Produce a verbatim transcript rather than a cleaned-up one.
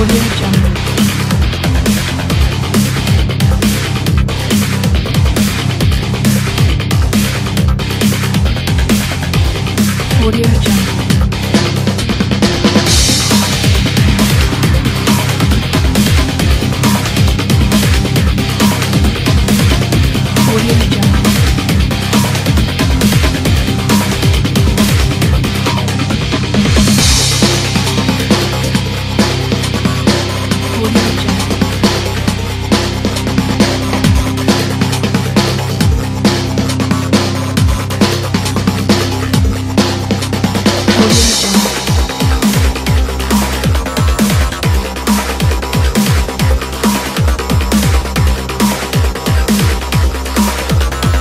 Audio Jungle. Audio Jungle.